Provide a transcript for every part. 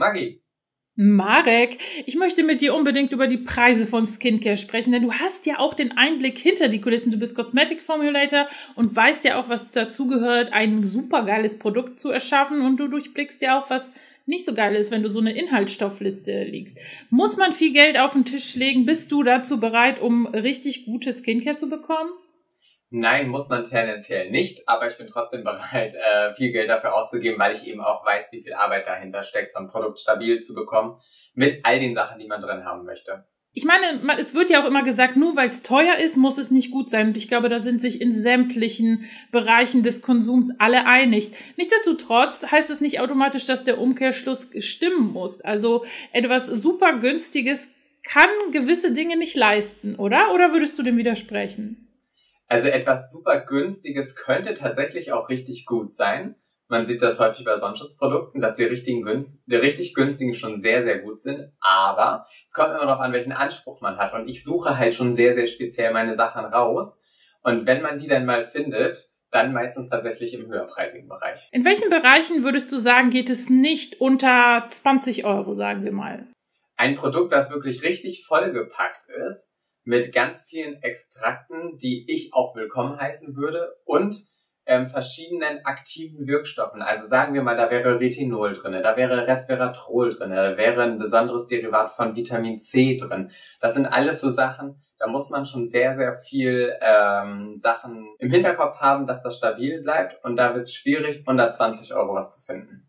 Maggi. Marek, ich möchte mit dir unbedingt über die Preise von Skincare sprechen, denn du hast ja auch den Einblick hinter die Kulissen. Du bist Cosmetic Formulator und weißt ja auch, was dazugehört, ein super geiles Produkt zu erschaffen, und du durchblickst ja auch, was nicht so geil ist, wenn du so eine Inhaltsstoffliste liegst. Muss man viel Geld auf den Tisch legen? Bist du dazu bereit, um richtig gute Skincare zu bekommen? Nein, muss man tendenziell nicht, aber ich bin trotzdem bereit, viel Geld dafür auszugeben, weil ich eben auch weiß, wie viel Arbeit dahinter steckt, so ein Produkt stabil zu bekommen mit all den Sachen, die man drin haben möchte. Ich meine, es wird ja auch immer gesagt, nur weil es teuer ist, muss es nicht gut sein. Und ich glaube, da sind sich in sämtlichen Bereichen des Konsums alle einig. Nichtsdestotrotz heißt es nicht automatisch, dass der Umkehrschluss stimmen muss. Also etwas super Günstiges kann gewisse Dinge nicht leisten, oder? Oder würdest du dem widersprechen? Also etwas super Günstiges könnte tatsächlich auch richtig gut sein. Man sieht das häufig bei Sonnenschutzprodukten, dass die richtig günstigen schon sehr, sehr gut sind. Aber es kommt immer noch an, welchen Anspruch man hat. Und ich suche halt schon sehr, sehr speziell meine Sachen raus. Und wenn man die dann mal findet, dann meistens tatsächlich im höherpreisigen Bereich. In welchen Bereichen würdest du sagen, geht es nicht unter 20 €, sagen wir mal? Ein Produkt, das wirklich richtig vollgepackt ist, mit ganz vielen Extrakten, die ich auch willkommen heißen würde, und verschiedenen aktiven Wirkstoffen. Also sagen wir mal, da wäre Retinol drin, da wäre Resveratrol drin, da wäre ein besonderes Derivat von Vitamin C drin. Das sind alles so Sachen, da muss man schon sehr, sehr viel Sachen im Hinterkopf haben, dass das stabil bleibt, und da wird es schwierig, unter 20 € was zu finden.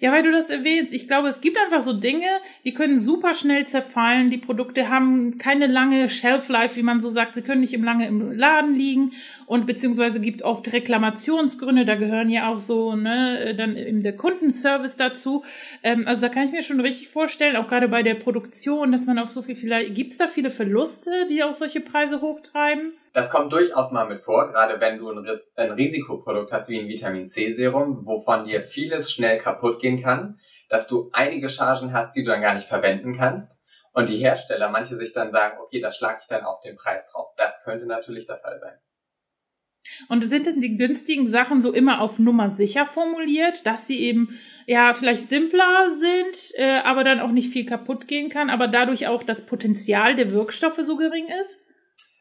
Ja, weil du das erwähnst. Ich glaube, es gibt einfach so Dinge, die können super schnell zerfallen. Die Produkte haben keine lange Shelf-Life, wie man so sagt. Sie können nicht lange im Laden liegen, und beziehungsweise gibt oft Reklamationsgründe. Da gehören ja auch so, dann eben der Kundenservice dazu. Also da kann ich mir schon richtig vorstellen, auch gerade bei der Produktion, dass man auf so viel, vielleicht gibt es da viele Verluste, die auch solche Preise hochtreiben? Das kommt durchaus mal mit vor, gerade wenn du ein Risikoprodukt hast wie ein Vitamin-C-Serum, wovon dir vieles schnell kaputt gehen kann, dass du einige Chargen hast, die du dann gar nicht verwenden kannst, und die Hersteller, manche sich dann sagen, okay, da schlage ich dann auf den Preis drauf. Das könnte natürlich der Fall sein. Und sind denn die günstigen Sachen so immer auf Nummer sicher formuliert, dass sie eben ja vielleicht simpler sind, aber dann auch nicht viel kaputt gehen kann, aber dadurch auch das Potenzial der Wirkstoffe so gering ist?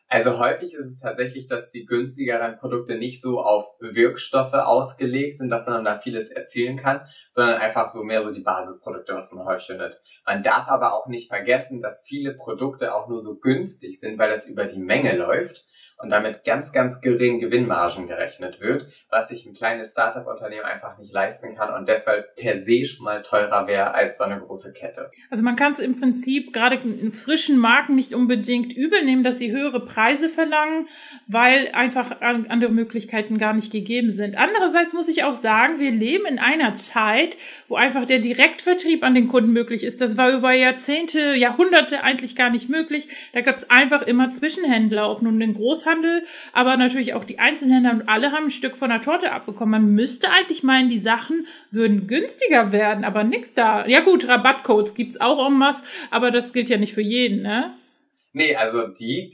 Also häufig ist es tatsächlich, dass die günstigeren Produkte nicht so auf Wirkstoffe ausgelegt sind, dass man da vieles erzielen kann, sondern einfach so mehr so die Basisprodukte, was man häufig findet. Man darf aber auch nicht vergessen, dass viele Produkte auch nur so günstig sind, weil das über die Menge läuft und damit ganz, ganz geringen Gewinnmargen gerechnet wird, was sich ein kleines Startup-Unternehmen einfach nicht leisten kann und deshalb per se schon mal teurer wäre als so eine große Kette. Also man kann es im Prinzip gerade in frischen Marken nicht unbedingt übel nehmen, dass sie höhere Preise verlangen, weil einfach andere Möglichkeiten gar nicht gegeben sind. Andererseits muss ich auch sagen, wir leben in einer Zeit, wo einfach der Direktvertrieb an den Kunden möglich ist. Das war über Jahrzehnte, Jahrhunderte eigentlich gar nicht möglich. Da gab es einfach immer Zwischenhändler, ob nun den Großhandel, aber natürlich auch die Einzelhändler, und alle haben ein Stück von der Torte abbekommen. Man müsste eigentlich meinen, die Sachen würden günstiger werden, aber nichts da. Ja gut, Rabattcodes gibt es auch en masse, aber das gilt ja nicht für jeden, ne? Nee, also die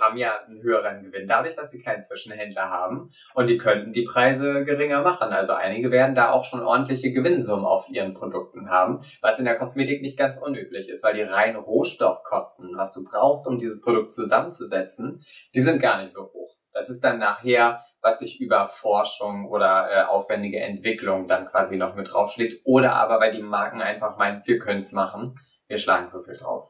haben ja einen höheren Gewinn, dadurch, dass sie keinen Zwischenhändler haben, und die könnten die Preise geringer machen. Also einige werden da auch schon ordentliche Gewinnsummen auf ihren Produkten haben, was in der Kosmetik nicht ganz unüblich ist, weil die reinen Rohstoffkosten, was du brauchst, um dieses Produkt zusammenzusetzen, die sind gar nicht so hoch. Das ist dann nachher, was sich über Forschung oder aufwendige Entwicklung dann quasi noch mit draufschlägt, oder aber weil die Marken einfach meinen, wir können es machen, wir schlagen so viel drauf.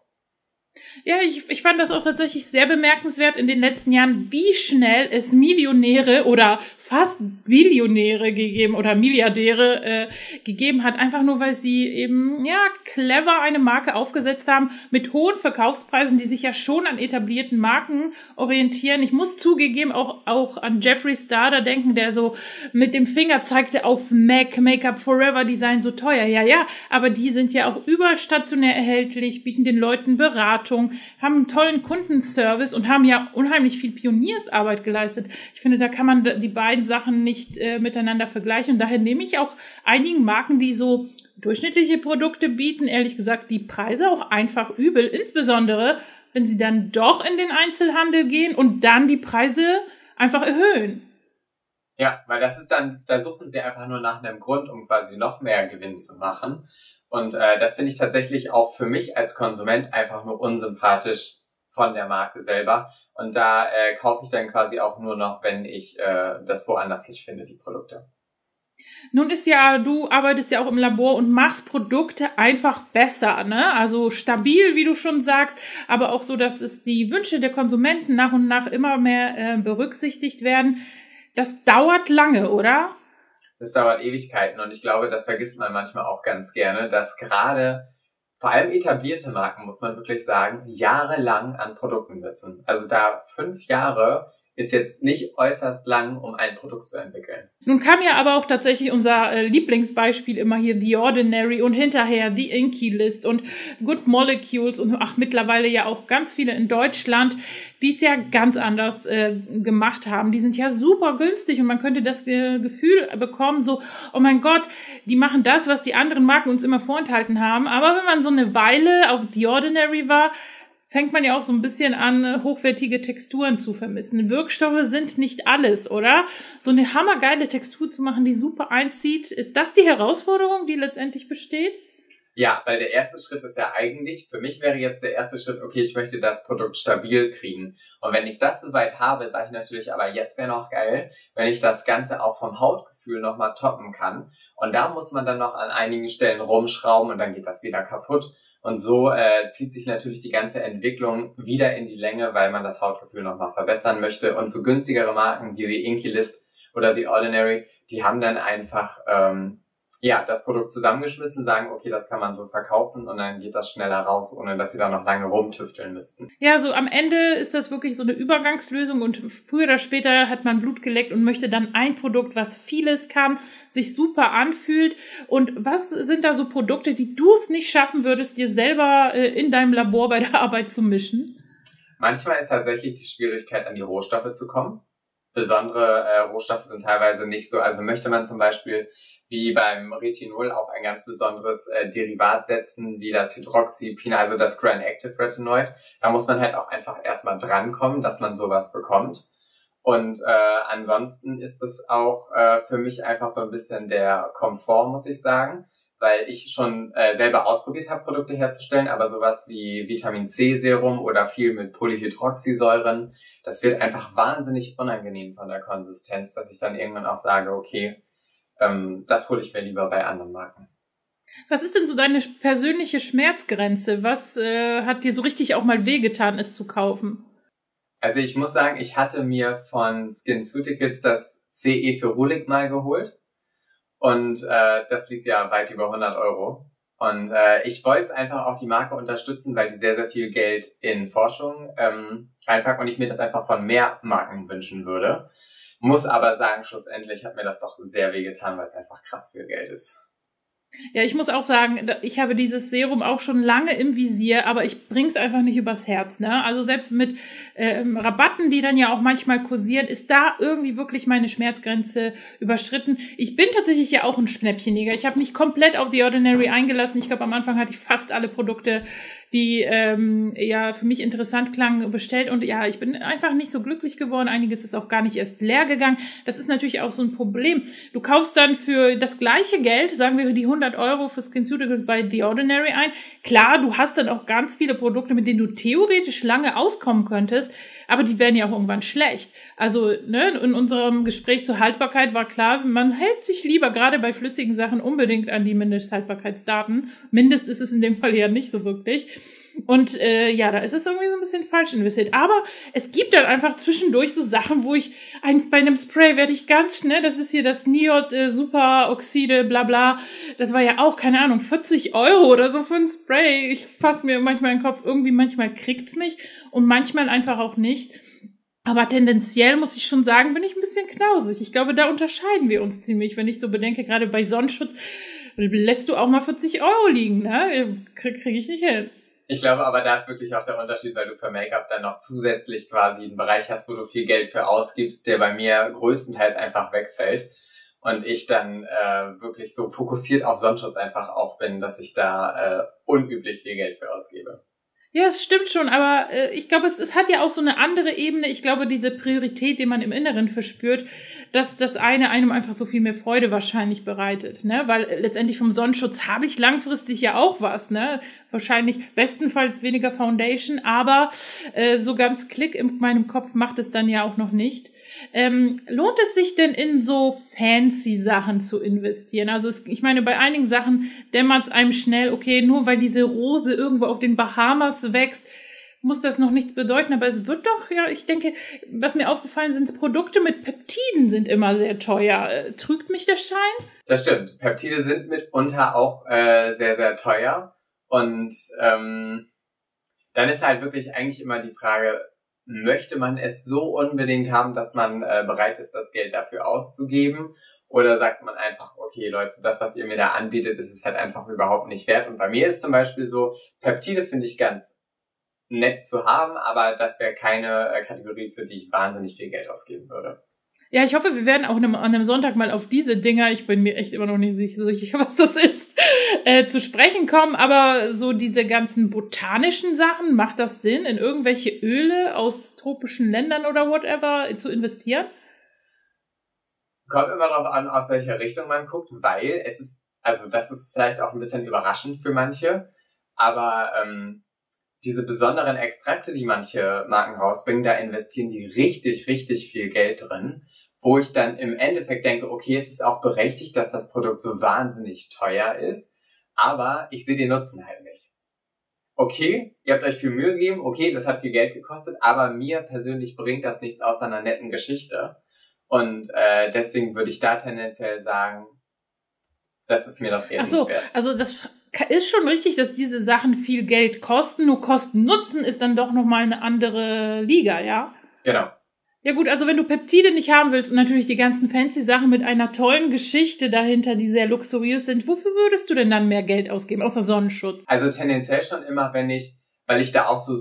Ja, ich fand das auch tatsächlich sehr bemerkenswert in den letzten Jahren, wie schnell es Millionäre oder fast Billionäre gegeben oder Milliardäre gegeben hat, einfach nur, weil sie eben ja clever eine Marke aufgesetzt haben mit hohen Verkaufspreisen, die sich ja schon an etablierten Marken orientieren. Ich muss zugegeben auch an Jeffree Star da denken, der so mit dem Finger zeigte auf MAC, Make-up-forever, die seien so teuer. Ja, aber die sind ja auch überall stationär erhältlich, bieten den Leuten Beratung, haben einen tollen Kundenservice und haben ja unheimlich viel Pioniersarbeit geleistet. Ich finde, da kann man die beiden Sachen nicht miteinander vergleichen. Und daher nehme ich auch einigen Marken, die so durchschnittliche Produkte bieten, ehrlich gesagt, die Preise auch einfach übel. Insbesondere, wenn sie dann doch in den Einzelhandel gehen und dann die Preise einfach erhöhen. Ja, weil das ist dann, da suchen sie einfach nur nach einem Grund, um quasi noch mehr Gewinn zu machen. Und das finde ich tatsächlich auch für mich als Konsument einfach nur unsympathisch von der Marke selber. Und da kaufe ich dann quasi auch nur noch, wenn ich das woanders nicht finde, die Produkte. Nun ist ja, du arbeitest ja auch im Labor und machst Produkte einfach besser, ne? Also stabil, wie du schon sagst, aber auch so, dass es die Wünsche der Konsumenten nach und nach immer mehr berücksichtigt werden. Das dauert lange, oder? Das dauert Ewigkeiten und ich glaube, das vergisst man manchmal auch ganz gerne, dass gerade vor allem etablierte Marken, muss man wirklich sagen, jahrelang an Produkten sitzen. Also da 5 Jahre ist jetzt nicht äußerst lang, um ein Produkt zu entwickeln. Nun kam ja aber auch tatsächlich unser Lieblingsbeispiel immer hier The Ordinary und hinterher The Inkey List und Good Molecules und ach, mittlerweile ja auch ganz viele in Deutschland, die es ja ganz anders gemacht haben. Die sind ja super günstig und man könnte das Gefühl bekommen, so, oh mein Gott, die machen das, was die anderen Marken uns immer vorenthalten haben. Aber wenn man so eine Weile auf The Ordinary war, fängt man ja auch so ein bisschen an, hochwertige Texturen zu vermissen. Wirkstoffe sind nicht alles, oder? So eine hammergeile Textur zu machen, die super einzieht, ist das die Herausforderung, die letztendlich besteht? Ja, weil der erste Schritt ist ja eigentlich, für mich wäre jetzt der erste Schritt, okay, ich möchte das Produkt stabil kriegen. Und wenn ich das soweit habe, sage ich natürlich, aber jetzt wäre noch geil, wenn ich das Ganze auch vom Hautgefühl nochmal toppen kann. Und da muss man dann noch an einigen Stellen rumschrauben und dann geht das wieder kaputt. Und so zieht sich natürlich die ganze Entwicklung wieder in die Länge, weil man das Hautgefühl nochmal verbessern möchte. Und so günstigere Marken wie The Inkey List oder The Ordinary, die haben dann einfach ja das Produkt zusammengeschmissen, sagen, okay, das kann man so verkaufen und dann geht das schneller raus, ohne dass sie da noch lange rumtüfteln müssten. Ja, so am Ende ist das wirklich so eine Übergangslösung und früher oder später hat man Blut geleckt und möchte dann ein Produkt, was vieles kann, sich super anfühlt. Und was sind da so Produkte, die du es nicht schaffen würdest, dir selber in deinem Labor bei der Arbeit zu mischen? Manchmal ist tatsächlich die Schwierigkeit, an die Rohstoffe zu kommen. Besondere Rohstoffe sind teilweise nicht so. Also möchte man zum Beispiel wie beim Retinol auf ein ganz besonderes Derivat setzen, wie das Hydroxypin, also das Gran-Active Retinoid. Da muss man halt auch einfach erstmal drankommen, dass man sowas bekommt. Und ansonsten ist es auch für mich einfach so ein bisschen der Komfort, muss ich sagen, weil ich schon selber ausprobiert habe, Produkte herzustellen, aber sowas wie Vitamin C Serum oder viel mit Polyhydroxysäuren, das wird einfach wahnsinnig unangenehm von der Konsistenz, dass ich dann irgendwann auch sage, okay, das hole ich mir lieber bei anderen Marken. Was ist denn so deine persönliche Schmerzgrenze? Was hat dir so richtig auch mal wehgetan, es zu kaufen? Also ich muss sagen, ich hatte mir von SkinCeuticals das CE für Rulig mal geholt. Und das liegt ja weit über 100 Euro. Und ich wollte einfach auch die Marke unterstützen, weil die sehr, sehr viel Geld in Forschung reinpacken und ich mir das einfach von mehr Marken wünschen würde. Muss aber sagen, schlussendlich hat mir das doch sehr weh getan, weil es einfach krass viel Geld ist. Ja, ich muss auch sagen, ich habe dieses Serum auch schon lange im Visier, aber ich bring's einfach nicht übers Herz, ne? Also selbst mit Rabatten, die dann ja auch manchmal kursieren, ist da irgendwie wirklich meine Schmerzgrenze überschritten. Ich bin tatsächlich ja auch ein Schnäppchenjäger. Ich habe mich komplett auf The Ordinary eingelassen. Ich glaube, am Anfang hatte ich fast alle Produkte, die ja für mich interessant klangen, bestellt. Und ja, ich bin einfach nicht so glücklich geworden. Einiges ist auch gar nicht erst leer gegangen. Das ist natürlich auch so ein Problem. Du kaufst dann für das gleiche Geld, sagen wir die 100 Euro für SkinCeuticals bei The Ordinary ein. Klar, du hast dann auch ganz viele Produkte, mit denen du theoretisch lange auskommen könntest, aber die werden ja auch irgendwann schlecht. Also ne, in unserem Gespräch zur Haltbarkeit war klar, man hält sich lieber gerade bei flüssigen Sachen unbedingt an die Mindesthaltbarkeitsdaten. Mindest ist es in dem Fall ja nicht so wirklich. Und ja, da ist es irgendwie so ein bisschen falsch investiert. Aber es gibt dann einfach zwischendurch so Sachen, wo ich bei einem Spray werde ich ganz schnell, das ist hier das Niod Superoxide, bla bla. Das war ja auch, keine Ahnung, 40 Euro oder so für ein Spray. Ich fasse mir manchmal den Kopf, irgendwie manchmal kriegt's mich und manchmal einfach auch nicht. Aber tendenziell muss ich schon sagen, bin ich ein bisschen knausig. Ich glaube, da unterscheiden wir uns ziemlich, wenn ich so bedenke, gerade bei Sonnenschutz lässt du auch mal 40 Euro liegen, ne? Krieg ich nicht hin. Ich glaube aber, da ist wirklich auch der Unterschied, weil du für Make-up dann noch zusätzlich quasi einen Bereich hast, wo du viel Geld für ausgibst, der bei mir größtenteils einfach wegfällt und ich dann wirklich so fokussiert auf Sonnenschutz einfach auch bin, dass ich da unüblich viel Geld für ausgebe. Ja, es stimmt schon, aber ich glaube, es hat ja auch so eine andere Ebene. Ich glaube, diese Priorität, die man im Inneren verspürt, dass das eine einem einfach so viel mehr Freude wahrscheinlich bereitet, ne? Weil letztendlich vom Sonnenschutz habe ich langfristig ja auch was, ne? Wahrscheinlich bestenfalls weniger Foundation, aber so ganz Klick in meinem Kopf macht es dann ja auch noch nicht. Lohnt es sich denn in so fancy Sachen zu investieren? Also ich meine, bei einigen Sachen dämmert es einem schnell, okay, nur weil diese Rose irgendwo auf den Bahamas wächst, muss das noch nichts bedeuten, aber es wird doch, ja, ich denke, was mir aufgefallen sind, Produkte mit Peptiden sind immer sehr teuer. Trügt mich der Schein? Das stimmt. Peptide sind mitunter auch sehr, sehr teuer und dann ist halt wirklich eigentlich immer die Frage, möchte man es so unbedingt haben, dass man bereit ist, das Geld dafür auszugeben? Oder sagt man einfach, okay Leute, das, was ihr mir da anbietet, ist es halt einfach überhaupt nicht wert. Und bei mir ist zum Beispiel so, Peptide finde ich ganz nett zu haben, aber das wäre keine Kategorie, für die ich wahnsinnig viel Geld ausgeben würde. Ja, ich hoffe, wir werden auch an einem Sonntag mal auf diese Dinger, ich bin mir echt immer noch nicht sicher, was das ist, zu sprechen kommen. Aber so diese ganzen botanischen Sachen, macht das Sinn, in irgendwelche Öle aus tropischen Ländern oder whatever zu investieren? Kommt immer darauf an, aus welcher Richtung man guckt, weil es ist, also das ist vielleicht auch ein bisschen überraschend für manche, aber diese besonderen Extrakte, die manche Marken rausbringen, da investieren die richtig, richtig viel Geld drin, wo ich dann im Endeffekt denke, okay, es ist auch berechtigt, dass das Produkt so wahnsinnig teuer ist, aber ich sehe den Nutzen halt nicht. Okay, ihr habt euch viel Mühe gegeben, okay, das hat viel Geld gekostet, aber mir persönlich bringt das nichts außer einer netten Geschichte. Und deswegen würde ich da tendenziell sagen, das ist mir das Geld nicht wert. Also das ist schon richtig, dass diese Sachen viel Geld kosten, nur Kosten-Nutzen ist dann doch nochmal eine andere Liga, ja? Genau. Ja gut, also wenn du Peptide nicht haben willst und natürlich die ganzen fancy Sachen mit einer tollen Geschichte dahinter, die sehr luxuriös sind, wofür würdest du denn dann mehr Geld ausgeben, außer Sonnenschutz? Also tendenziell schon immer, weil ich da auch so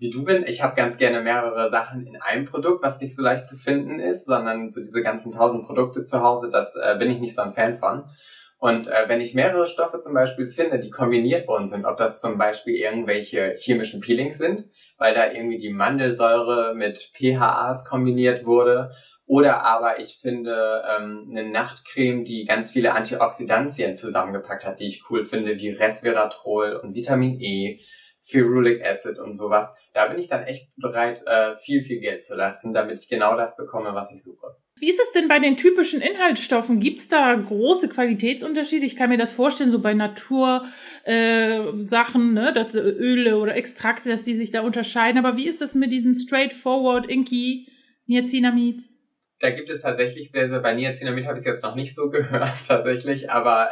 wie du bin, ich habe ganz gerne mehrere Sachen in einem Produkt, was nicht so leicht zu finden ist, sondern so diese ganzen 1000 Produkte zu Hause, das bin ich nicht so ein Fan von. Und wenn ich mehrere Stoffe zum Beispiel finde, die kombiniert worden sind, ob das zum Beispiel irgendwelche chemischen Peelings sind, weil da irgendwie die Mandelsäure mit PHAs kombiniert wurde, oder aber ich finde eine Nachtcreme, die ganz viele Antioxidantien zusammengepackt hat, die ich cool finde, wie Resveratrol und Vitamin E, Ferulic Acid und sowas, da bin ich dann echt bereit, viel, viel Geld zu lassen, damit ich genau das bekomme, was ich suche. Wie ist es denn bei den typischen Inhaltsstoffen? Gibt es da große Qualitätsunterschiede? Ich kann mir das vorstellen, so bei Natursachen, ne, dass Öle oder Extrakte, dass die sich da unterscheiden. Aber wie ist das mit diesen straightforward Inkey, Niacinamid? Da gibt es tatsächlich sehr, sehr, bei Niacinamid habe ich es jetzt noch nicht so gehört tatsächlich, aber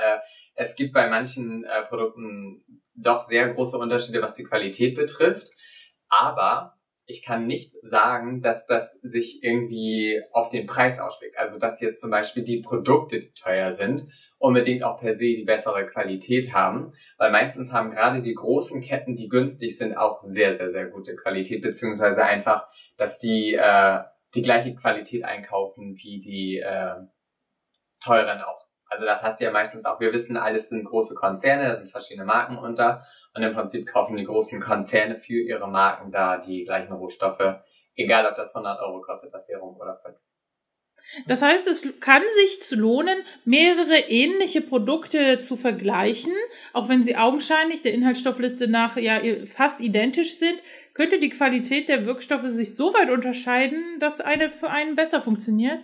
es gibt bei manchen Produkten doch sehr große Unterschiede, was die Qualität betrifft. Aber ich kann nicht sagen, dass das sich irgendwie auf den Preis auswirkt. Also dass jetzt zum Beispiel die Produkte, die teuer sind, unbedingt auch per se die bessere Qualität haben. Weil meistens haben gerade die großen Ketten, die günstig sind, auch sehr, sehr, sehr gute Qualität. Beziehungsweise einfach, dass die die gleiche Qualität einkaufen wie die teuren auch. Also das heißt ja meistens auch, wir wissen, alles sind große Konzerne, da sind verschiedene Marken unter und im Prinzip kaufen die großen Konzerne für ihre Marken da die gleichen Rohstoffe, egal ob das 100 Euro kostet, das Serum oder 5. Das heißt, es kann sich lohnen, mehrere ähnliche Produkte zu vergleichen, auch wenn sie augenscheinlich der Inhaltsstoffliste nach ja fast identisch sind, könnte die Qualität der Wirkstoffe sich so weit unterscheiden, dass eine für einen besser funktioniert?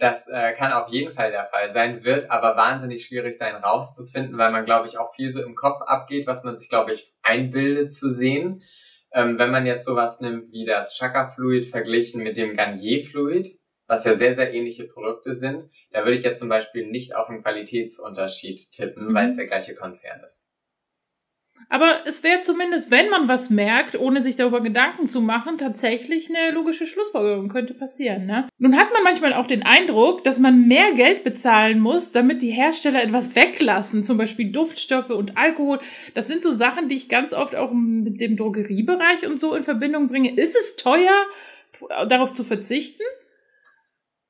Das kann auf jeden Fall der Fall sein, wird aber wahnsinnig schwierig sein, rauszufinden, weil man, glaube ich, auch viel so im Kopf abgeht, was man sich, glaube ich, einbildet zu sehen. Wenn man jetzt sowas nimmt wie das Chakra-Fluid verglichen mit dem Garnier-Fluid, was ja sehr, sehr ähnliche Produkte sind, da würde ich jetzt zum Beispiel nicht auf einen Qualitätsunterschied tippen, weil es der gleiche Konzern ist. Aber es wäre zumindest, wenn man was merkt, ohne sich darüber Gedanken zu machen, tatsächlich eine logische Schlussfolgerung könnte passieren, ne? Nun hat man manchmal auch den Eindruck, dass man mehr Geld bezahlen muss, damit die Hersteller etwas weglassen, zum Beispiel Duftstoffe und Alkohol. Das sind so Sachen, die ich ganz oft auch mit dem Drogeriebereich und so in Verbindung bringe. Ist es teuer, darauf zu verzichten?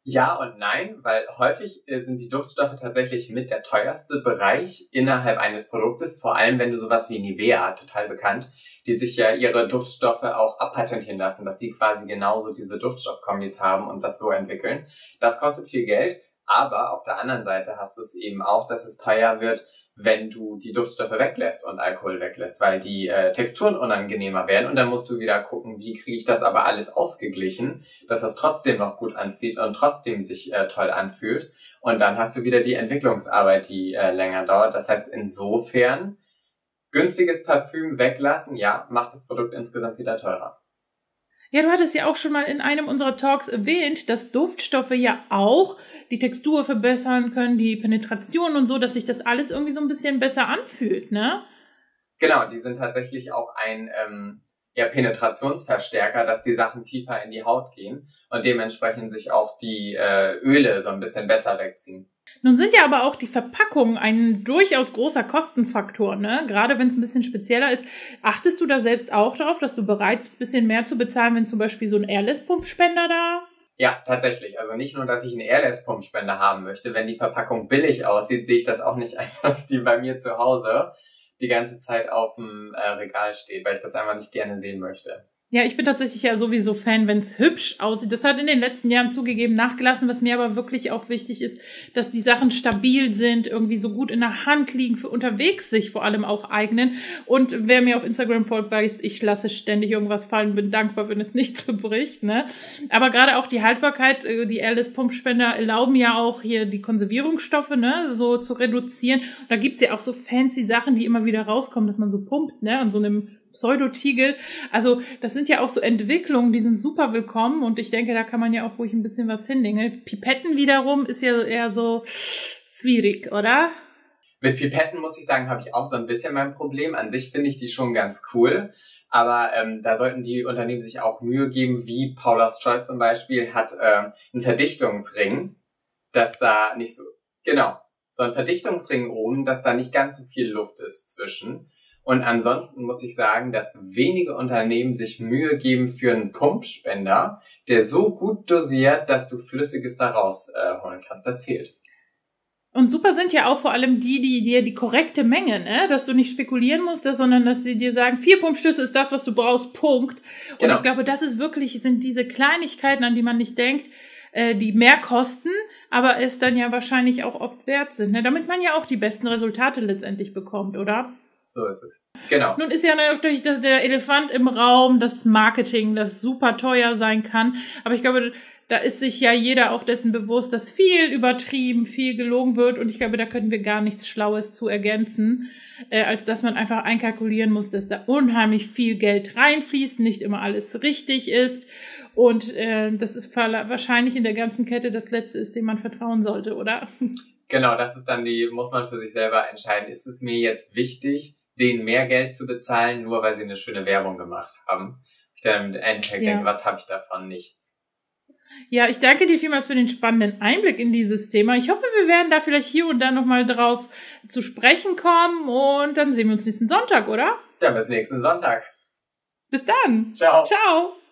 Ja und nein, weil häufig sind die Duftstoffe tatsächlich mit der teuerste Bereich innerhalb eines Produktes, vor allem wenn du sowas wie Nivea, total bekannt, die sich ja ihre Duftstoffe auch abpatentieren lassen, dass die quasi genauso diese Duftstoffkombis haben und das so entwickeln. Das kostet viel Geld, aber auf der anderen Seite hast du es eben auch, dass es teuer wird, wenn du die Duftstoffe weglässt und Alkohol weglässt, weil die Texturen unangenehmer werden und dann musst du wieder gucken, wie kriege ich das aber alles ausgeglichen, dass das trotzdem noch gut anzieht und trotzdem sich toll anfühlt, und dann hast du wieder die Entwicklungsarbeit, die länger dauert. Das heißt, insofern günstiges Parfüm weglassen, ja, macht das Produkt insgesamt wieder teurer. Ja, du hattest ja auch schon mal in einem unserer Talks erwähnt, dass Duftstoffe ja auch die Textur verbessern können, die Penetration und so, dass sich das alles irgendwie so ein bisschen besser anfühlt, ne? Genau, die sind tatsächlich auch ein Penetrationsverstärker, dass die Sachen tiefer in die Haut gehen und dementsprechend sich auch die Öle so ein bisschen besser wegziehen. Nun sind ja aber auch die Verpackungen ein durchaus großer Kostenfaktor, ne? Gerade wenn es ein bisschen spezieller ist. Achtest du da selbst auch darauf, dass du bereit bist, ein bisschen mehr zu bezahlen, wenn zum Beispiel so ein Airless-Pumpspender da? Ja, tatsächlich. Also nicht nur, dass ich einen Airless-Pumpspender haben möchte. Wenn die Verpackung billig aussieht, sehe ich das auch nicht ein, dass die bei mir zu Hause die ganze Zeit auf dem Regal steht, weil ich das einfach nicht gerne sehen möchte. Ja, ich bin tatsächlich ja sowieso Fan, wenn es hübsch aussieht. Das hat in den letzten Jahren zugegeben nachgelassen, was mir aber wirklich auch wichtig ist, dass die Sachen stabil sind, irgendwie so gut in der Hand liegen, für unterwegs sich vor allem auch eignen. Und wer mir auf Instagram folgt, weiß, ich lasse ständig irgendwas fallen, bin dankbar, wenn es nicht zerbricht, ne? Aber gerade auch die Haltbarkeit, die Airless-Pumpspender erlauben ja auch hier die Konservierungsstoffe, ne, so zu reduzieren. Und da gibt's ja auch so fancy Sachen, die immer wieder rauskommen, dass man so pumpt, ne, an so einem Pseudotiegel. Also das sind ja auch so Entwicklungen, die sind super willkommen und ich denke, da kann man ja auch ruhig ein bisschen was hinlegen. Pipetten wiederum ist ja eher so schwierig, oder? Mit Pipetten, muss ich sagen, habe ich auch so ein bisschen mein Problem. An sich finde ich die schon ganz cool, aber da sollten die Unternehmen sich auch Mühe geben, wie Paula's Choice zum Beispiel hat einen Verdichtungsring, dass da nicht so, genau, so ein Verdichtungsring oben, dass da nicht ganz so viel Luft ist zwischen. Und ansonsten muss ich sagen, dass wenige Unternehmen sich Mühe geben für einen Pumpspender, der so gut dosiert, dass du Flüssiges da rausholen kannst. Das fehlt. Und super sind ja auch vor allem die dir die korrekte Menge, ne? Dass du nicht spekulieren musst, sondern dass sie dir sagen, 4 Pumpstöße ist das, was du brauchst, Punkt. Und genau, ich glaube, das ist wirklich, sind diese Kleinigkeiten, an die man nicht denkt, die mehr kosten, aber es dann ja wahrscheinlich auch oft wert sind, ne? Damit man ja auch die besten Resultate letztendlich bekommt, oder? So ist es, genau. Nun ist ja natürlich der Elefant im Raum, das Marketing, das super teuer sein kann. Aber ich glaube, da ist sich ja jeder auch dessen bewusst, dass viel übertrieben, viel gelogen wird. Und ich glaube, da können wir gar nichts Schlaues zu ergänzen, als dass man einfach einkalkulieren muss, dass da unheimlich viel Geld reinfließt, nicht immer alles richtig ist. Und das ist wahrscheinlich in der ganzen Kette das Letzte ist, dem man vertrauen sollte, oder? Genau, das ist dann muss man für sich selber entscheiden, ist es mir jetzt wichtig, denen mehr Geld zu bezahlen, nur weil sie eine schöne Werbung gemacht haben. Ich dann im Endeffekt denke, was habe ich davon? Nichts. Ja, ich danke dir vielmals für den spannenden Einblick in dieses Thema. Ich hoffe, wir werden da vielleicht hier und da nochmal drauf zu sprechen kommen und dann sehen wir uns nächsten Sonntag, oder? Dann bis nächsten Sonntag. Bis dann. Ciao. Ciao.